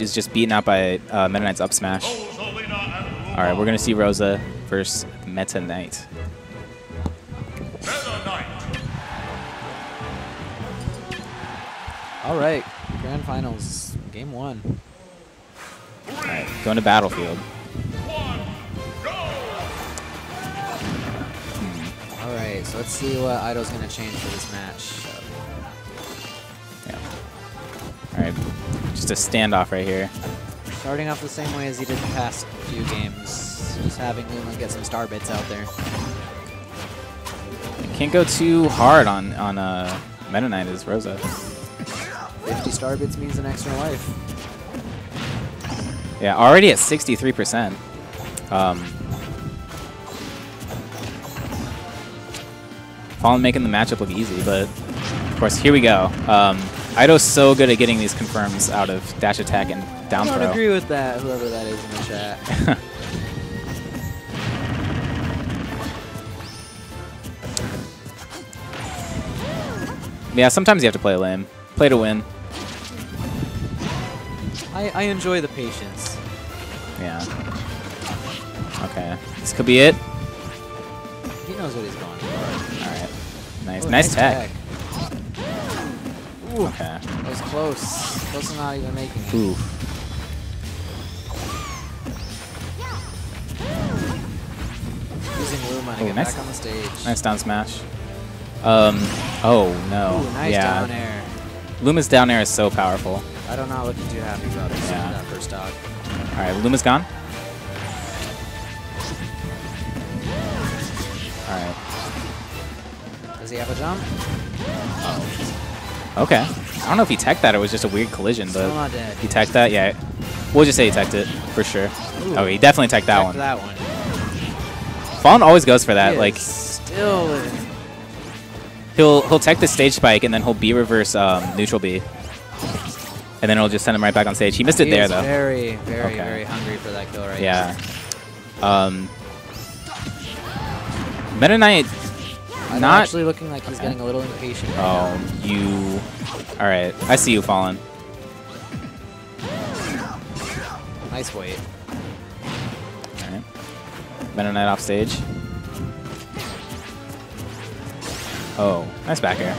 is just beaten out by Meta Knight's up smash. All right, we're going to see Rosa versus Meta Knight. All right, grand finals, game one. All right, going to Battlefield. All right, so let's see what Ito's going to change for this match. Yeah. All right, just a standoff right here. Starting off the same way as he did the past few games, just having Luma get some star bits out there. Can't go too hard on Meta Knight as Rosa. 50 star bits means an extra life. Yeah, already at 63%. Falln making the matchup look easy, but of course, here we go. Ito's so good at getting these confirms out of dash attack and down throw. I don't agree with that, whoever that is in the chat. Yeah, sometimes you have to play lame. Play to win. I enjoy the patience. Yeah. Okay. This could be it. He knows what he's going for. All right. Nice. Ooh, nice tech. Ooh. Okay. That was close. Close to not even making it. Ooh. Using Luma to get nice back on the stage. Nice down smash. Oh no. Ooh, nice down air. Luma's down air is so powerful. I don't know, looking too happy about it. Yeah. That first dog. All right, Luma's gone. All right. Does he have a jump? Oh. Okay. I don't know if he teched that. Or it was just a weird collision, but not dead. He teched that. Yeah. We'll just say he teched it for sure. Ooh. Oh, he definitely teched that one. That one. Falln always goes for that. He like. Still. He'll tech the stage spike and then he'll B reverse neutral B, and then it'll just send him right back on stage. He missed it there though. Very, very hungry for that kill right there. Meta Knight not actually looking like he's getting a little impatient. Right now. All right, I see you, Falln. Nice wait. All right, Meta Knight off stage. Oh, nice back air.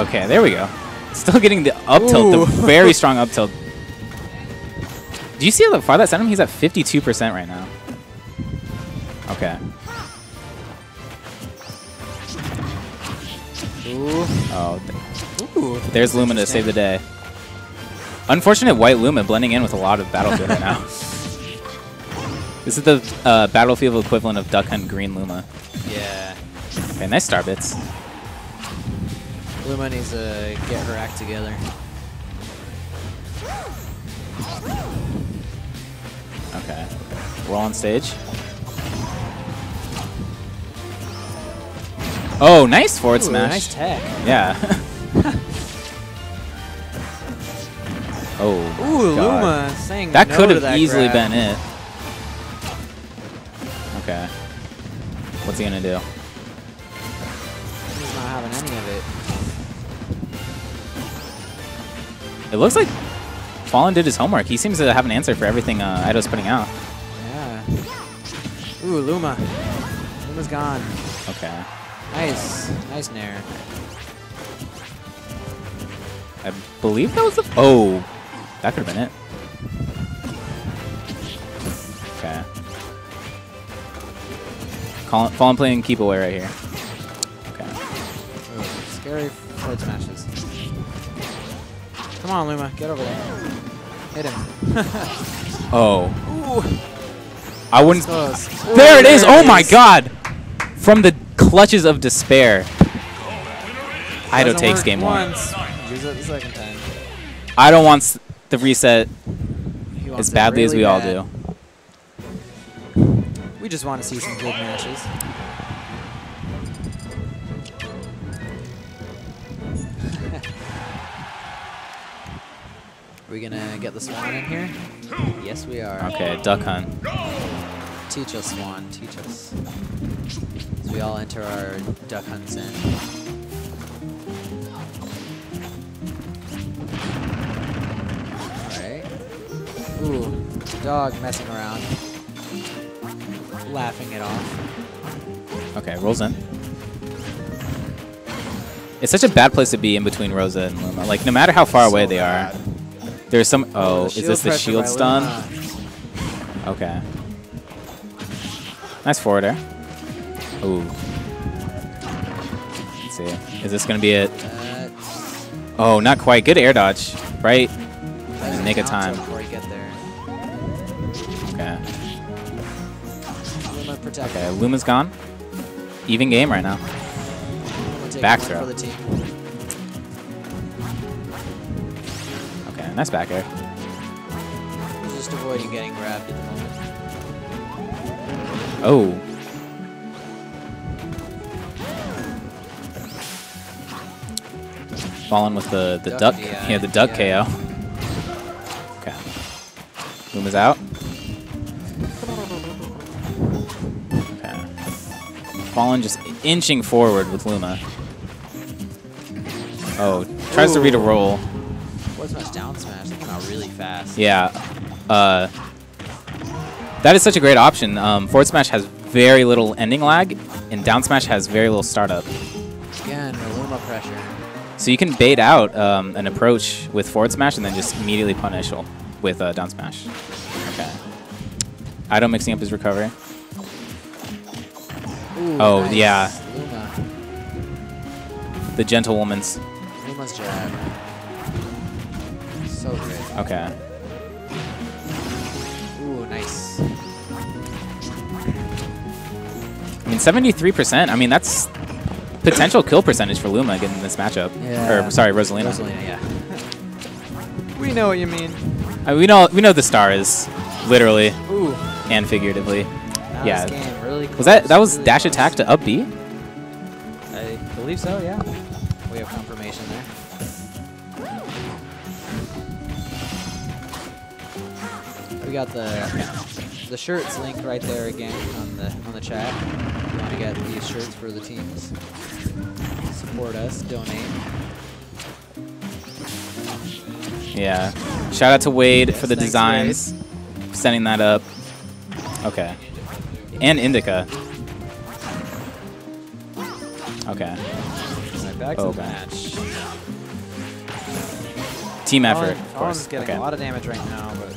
Okay, there we go. Still getting the up tilt, the very strong up tilt. Do you see how far that sent him? He's at 52% right now. Okay. Ooh. Oh. Ooh. There's Luma to save the day. Unfortunate white Luma blending in with a lot of Battlefield right now. This is the Battlefield equivalent of Duck Hunt green Luma. Yeah. Okay, nice star bits. Luma needs to get her act together. Okay. Roll on stage. Oh, nice forward smash. Nice tech. Yeah. Ooh, God. Luma saying that no could have easily been it. Okay. What's he gonna do? He's not having any of it. It looks like Falln did his homework. He seems to have an answer for everything Ito's putting out. Yeah. Ooh, Luma. Luma's gone. Okay. Nice. Nice nair. I believe that was the. Oh, that could have been it. Okay. Falln playing keep away right here. Okay. Ooh, scary forward smashes. Come on, Luma, get over there. Hit him. Oh. Ooh. I wouldn't. Ooh, there it is! Oh my God! From the clutches of despair, Ito takes game one. Use it the second time. I don't want the reset as badly as we all do. We just want to see some good matches. Are we gonna get the Swan in here? Yes, we are. Okay, Duck Hunt. Teach us, Swan. Teach us. As we all enter our Duck Hunts in. dog messing around. Laughing it off. Okay, rolls in. It's such a bad place to be in between Rosa and Luma. Like, no matter how far away they are, there's some... Oh, is this the shield stun? Okay. Nice forward air. Ooh. Let's see. Is this going to be it? Oh, not quite. Good air dodge. Right? In the nick of time. Okay. Okay, Luma's gone. Even game right now. Back throw. Okay, nice back air. Just avoiding getting grabbed at the moment. Oh. Falln with the duck. Yeah, the duck KO. Okay. Luma's out. Okay. Falln just inching forward with Luma. Oh, tries to read a roll. What's much down smash? That came out really fast. Yeah. That is such a great option. Forward smash has very little ending lag, and down smash has very little startup. Again, Luma pressure. So you can bait out an approach with forward smash and then just immediately punish with down smash. Okay. Ito mixing up his recovery. Ooh, oh, nice. Yeah. Luma. The gentlewoman's. Luma's jab. So good. Okay. Ooh, nice. I mean, 73%. I mean, that's... potential kill percentage for Luma getting this matchup. Yeah. Or sorry, Rosalina. Rosalina, yeah. We know what you mean. We know the star is literally and figuratively. Now yeah. This game really close. Was that was really dash close. Attack to up B? I believe so, yeah. We have confirmation there. We got the shirts link right there again on the chat. If you want to get these shirts for the teams. Support us, donate. Yeah. Shout out to Wade for the designs. Wade. Sending that up. Okay. And Indica. Okay. Right, back to the match. Team effort. Falln's getting a lot of damage right now, but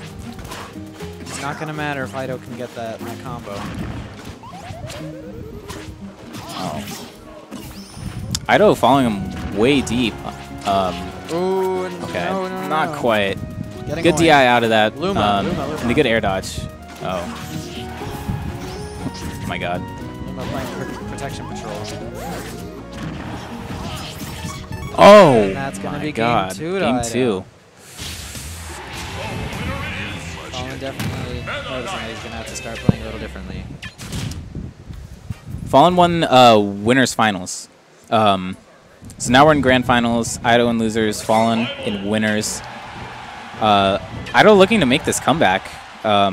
it's not gonna matter if Ito can get that combo. Oh. Ito following him way deep. Ooh, okay, no. Not quite. Getting good away. DI out of that. Luma. And a good air dodge. Oh. Oh my god. Luma playing protection patrol. Oh! And that's gonna be game 2 to Game 2. Falln definitely noticing that he's gonna have to start playing a little differently. Falln won winners finals. So now we're in grand finals. Ito in losers, Falln in winners. Ito looking to make this comeback. I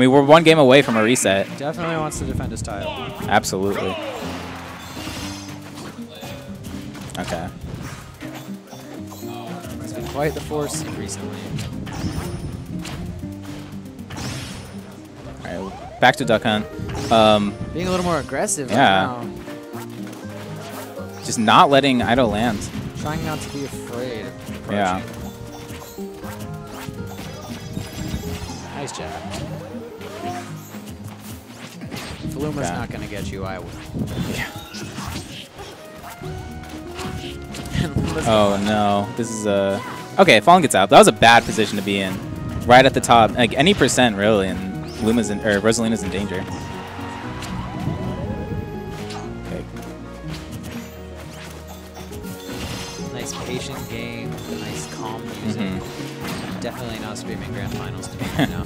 mean, we're one game away from a reset. Definitely wants to defend his title. Absolutely. Okay. It's been quite the force recently. All right. Back to Duck Hunt. Being a little more aggressive right now. Just not letting Ito land. Trying not to be afraid of approaching. Yeah. Nice jab. If Luma's not going to get you, I will. Yeah. Oh, no. This is a... Okay, Falln gets out. That was a bad position to be in. Right at the top. Like, any percent, really, and Luma's in, or Rosalina's in danger. Okay. Nice patient game, nice calm music. Definitely not streaming grand finals to me right now.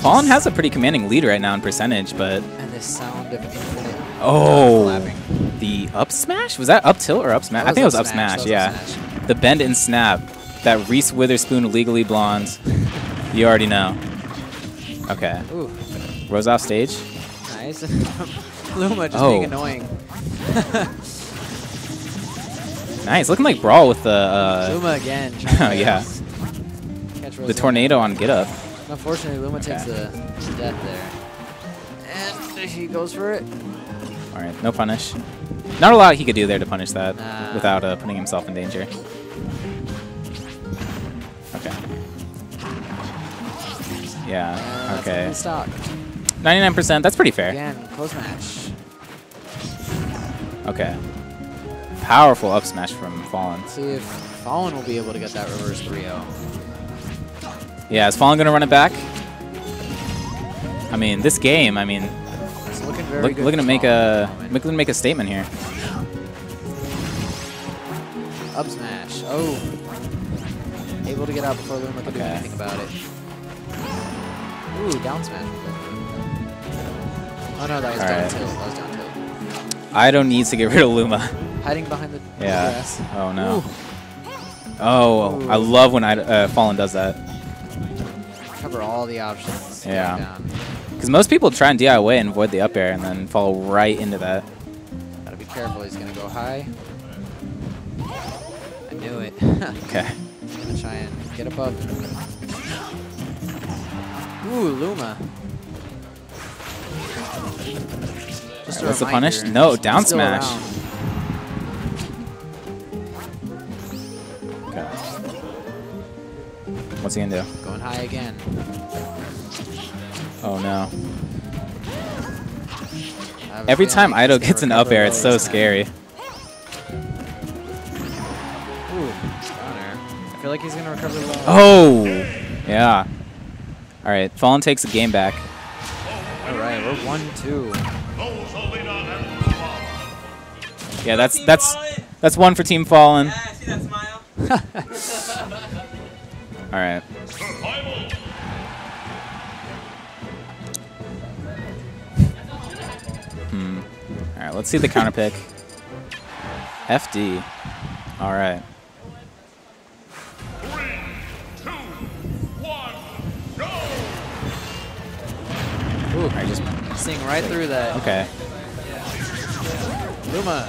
Falln has a pretty commanding lead right now in percentage, but... And the sound of infinite clapping. The up smash? Was that up tilt or up smash? I think it was up smash, yeah. The bend and snap. That Reese Witherspoon Legally Blonde, you already know. Okay. Ooh. Rose off stage. Nice. Luma just being annoying. Nice, looking like Brawl with the... Luma again. Oh, yeah. The tornado on get up. Unfortunately, Luma takes the death there. And he goes for it. Alright, no punish. Not a lot he could do there to punish that without putting himself in danger. Okay. Yeah, okay. 99%, that's pretty fair. Again, close match. Okay. Powerful up smash from Falln. Let's see if Falln will be able to get that reverse 3-0. Yeah, is Falln going to run it back? I mean, this game, I mean... It's looking very good. Looking to make a statement here. Up smash. Oh. Able to get out before Luma can do anything about it. Ooh, down smash. Oh no, that was down tilt. That was down tilt. Ito needs to get rid of Luma. Hiding behind the grass. Oh no. Ooh. Oh, ooh. I love when Falln does that. Cover all the options. Yeah. Because most people try and DIY and avoid the up air and then fall right into that. Gotta be careful. He's gonna go high. I knew it. Okay. He's gonna try and get above. Ooh, Luma. Just what's the punish? No, down smash. Okay. What's he gonna do? Going high again. Oh no. Every time Ito gets an up air, it's so scary. Ooh, down air. I feel like he's gonna recover the low. Oh! Yeah. Alright, Falln takes the game back. Alright, we're 1-2. Yeah, that's one for Team Falln. Alright. Alright, let's see the counter pick. FD. Alright. Ooh, I just seeing right through that. Okay. Luma.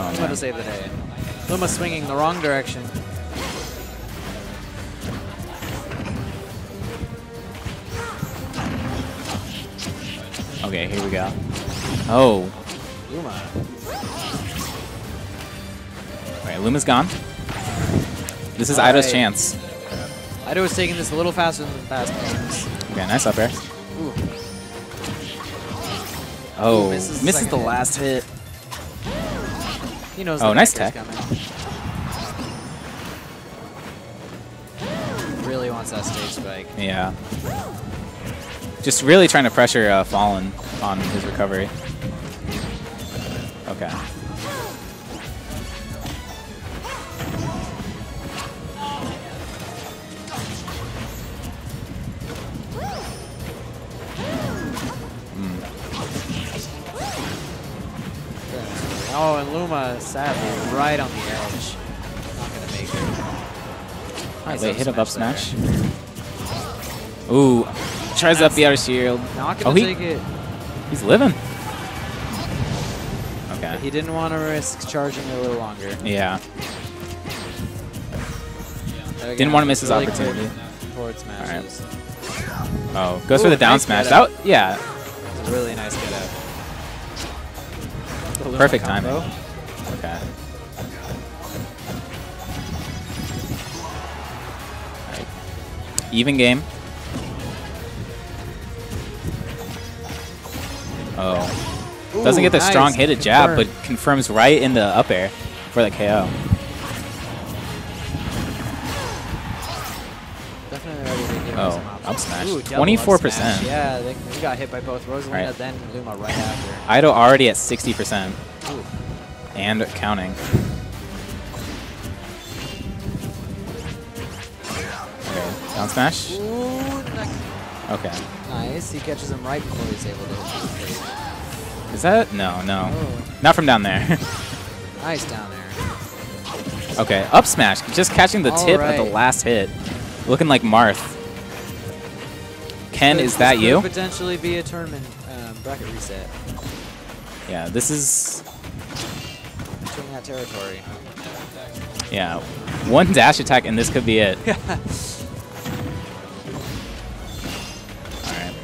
Oh, Luma to save the day. Luma swinging the wrong direction. Okay, here we go. Oh. Luma. Alright, Luma's gone. This is Ito's chance. Ito is taking this a little faster than the past games. Okay, nice up air. Ooh. Oh, misses the last hit. He knows. Oh, nice tech. Really wants that stage spike. Yeah. Just really trying to pressure Falln on his recovery. Okay. Oh, and Luma, sadly, right on the edge. Not gonna make it. Nice. Wait, hit up smash. Ooh, tries up the outer shield. Not gonna take it. He's living. Okay. But he didn't want to risk charging a little longer. Yeah. Didn't want to miss his opportunity. Forward smashes. All right. Oh, goes for the down smash. That, yeah. That was a really nice get up. Perfect timing. Okay. Alright. Even game. Oh. Ooh, doesn't get the strong hit at jab, but confirms right in the up air for the KO. Oh, up smash. 24%. Yeah, they got hit by both Rosalina then Luma right after. Ito already at 60%. Ooh. And counting. Okay, down smash. Ooh, okay. Nice. He catches him right before he's able to. Is that? No, no. Oh. Not from down there. Nice down there. Okay, up smash. Just catching the tip of the last hit. Looking like Marth. Ken, is that you? Potentially be a tournament bracket reset. Yeah, this is in that territory. Yeah, one dash attack and this could be it. All right.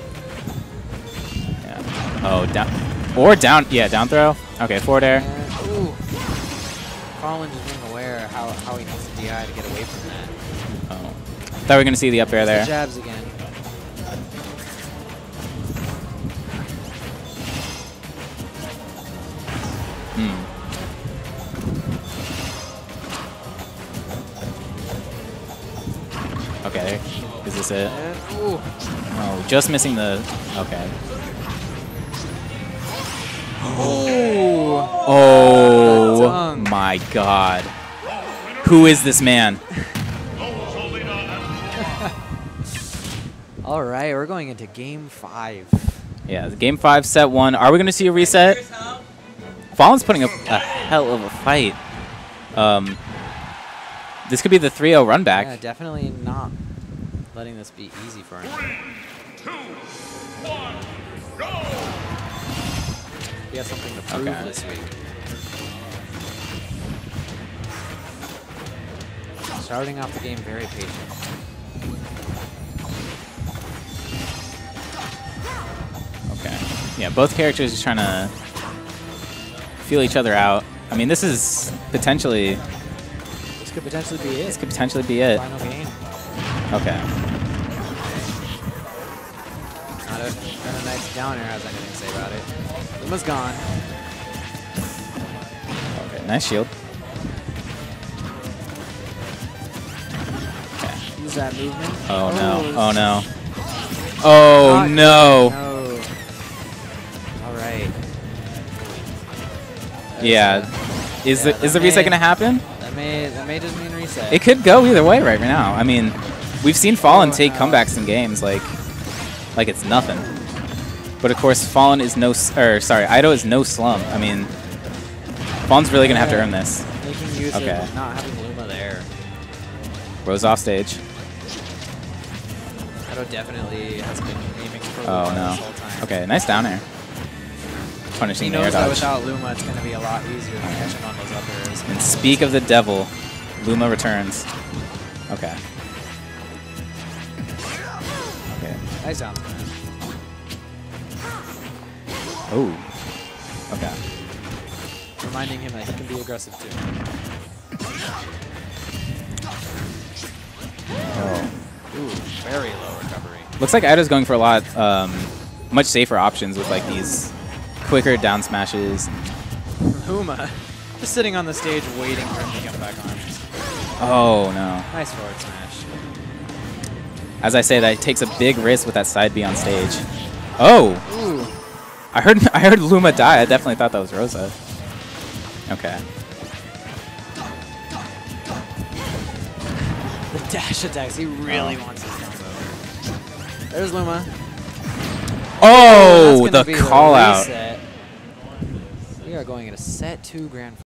Yeah. Oh, down or down. Yeah, down throw. Okay, forward air. Ooh. Falln just wasn't aware how he needs to DI to get away from that. Oh, thought we were gonna see the up air there. The jabs again. Okay, is this it? Oh, just missing the. Okay. Oh! Oh my God! Who is this man? All right, we're going into Game 5. Yeah, Game 5, Set 1. Are we going to see a reset? Falln's putting up a hell of a fight. This could be the 3-0 run back. Yeah, definitely not letting this be easy for him. 3, 2, 1, go! He has something to prove this week. Starting off the game very patient. Okay. Yeah, both characters just trying to feel each other out. I mean, this is potentially... Could potentially be it. This could potentially be it. Final game. Okay. Not a nice down air, has anything to say about it. Luma's gone. Okay, nice shield. Okay. Use that movement. Oh, no. Oh, no. Oh, no. No. All right. Yeah. Is the reset going to happen? That may just mean reset. It could go either way right now. I mean, we've seen Falln take comebacks in games like it's nothing. But of course, Falln is no, sorry, Ito is no slump. I mean, Falln's really gonna have to earn this. Making use of not having Luma there. Rose off stage. Ito definitely has been aiming for Luma this whole time. Okay, nice down air. Punishing the air dodge. Without Luma, it's going to be a lot easier than catching on those up airs. And speak of the devil, Luma returns. Okay. Okay. Nice down. Oh. Okay. Reminding him that he can be aggressive too. Oh. Ooh, very low recovery. Looks like Ida's going for a lot, much safer options with like these. Quicker down smashes. Luma just sitting on the stage waiting for him to come back on. Oh no. Nice forward smash. As I say, that takes a big risk with that side B on stage. Oh! Ooh. I heard Luma die. I definitely thought that was Rosa. Okay. The dash attacks, he really wants his combo. There's Luma. Oh, the call out. We are going into Set 2 grand final.